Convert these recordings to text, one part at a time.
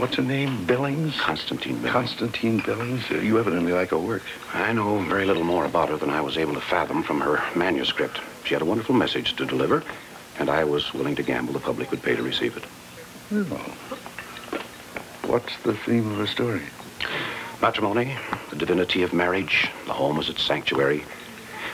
What's her name? Billings? Constantine Billings. Constantine Billings? You evidently like her work. I know very little more about her than I was able to fathom from her manuscript. She had a wonderful message to deliver, and I was willing to gamble the public would pay to receive it. Oh. What's the theme of her story? Matrimony, the divinity of marriage, the home as its sanctuary.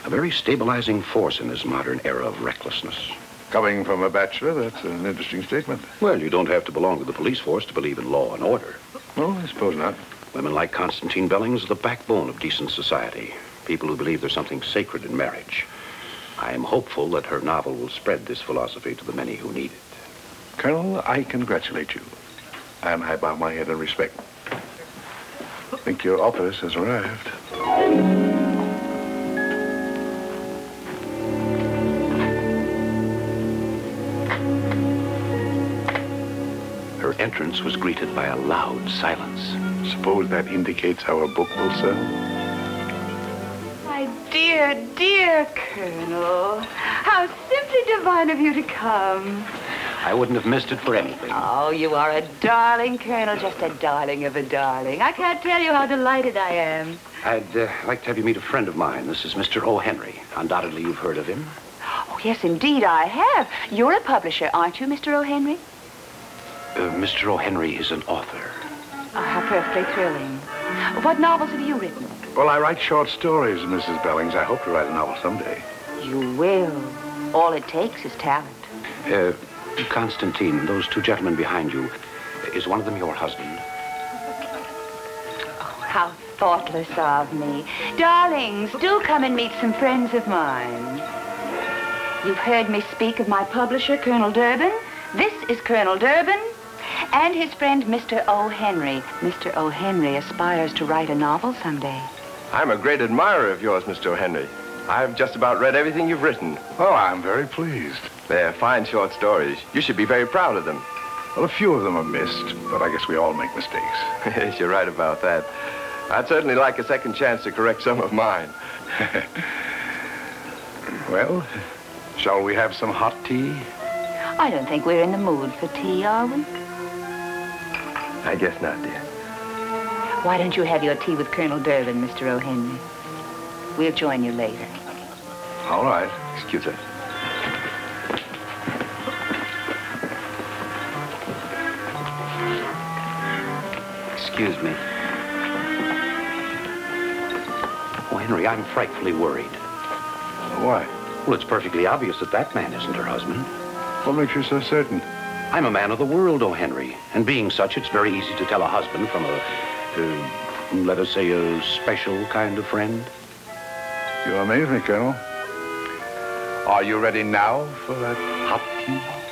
A very stabilizing force in this modern era of recklessness. Coming from a bachelor, that's an interesting statement. Well, you don't have to belong to the police force to believe in law and order. No, I suppose not. Women like Constantine Billings are the backbone of decent society. People who believe there's something sacred in marriage. I am hopeful that her novel will spread this philosophy to the many who need it. Colonel, I congratulate you. And I bow my head in respect. I think your office has arrived. Entrance was greeted by a loud silence. Suppose that indicates how a book will sell? My dear, dear Colonel, how simply divine of you to come. I wouldn't have missed it for anything. Oh, you are a darling, Colonel, just a darling of a darling. I can't tell you how delighted I am. I'd like to have you meet a friend of mine. This is Mr. O. Henry. Undoubtedly, you've heard of him. Oh, yes, indeed, I have. You're a publisher, aren't you, Mr. O. Henry? Mr. O. Henry is an author. Oh, how perfectly thrilling. What novels have you written? Well, I write short stories, Mrs. Billings. I hope to write a novel someday. You will. All it takes is talent. Constantine, those two gentlemen behind you, is one of them your husband? Oh, how thoughtless of me. Darlings, do come and meet some friends of mine. You've heard me speak of my publisher, Colonel Durbin. This is Colonel Durbin. And his friend, Mr. O. Henry. Mr. O. Henry aspires to write a novel someday. I'm a great admirer of yours, Mr. O. Henry. I've just about read everything you've written. Oh, I'm very pleased. They're fine short stories. You should be very proud of them. Well, a few of them are missed, but I guess we all make mistakes. Yes, you're right about that. I'd certainly like a second chance to correct some of mine. Well, shall we have some hot tea? I don't think we're in the mood for tea, are we? I guess not, dear. Why don't you have your tea with Colonel Durbin, Mr. O. Henry? We'll join you later. All right. Excuse us. Excuse me. Oh, Henry, I'm frightfully worried. Why? Well, it's perfectly obvious that that man isn't her husband. What makes you so certain? I'm a man of the world, O. Henry, and being such, it's very easy to tell a husband from a, let us say, a special kind of friend. You amaze me, Colonel. Are you ready now for that hot tea?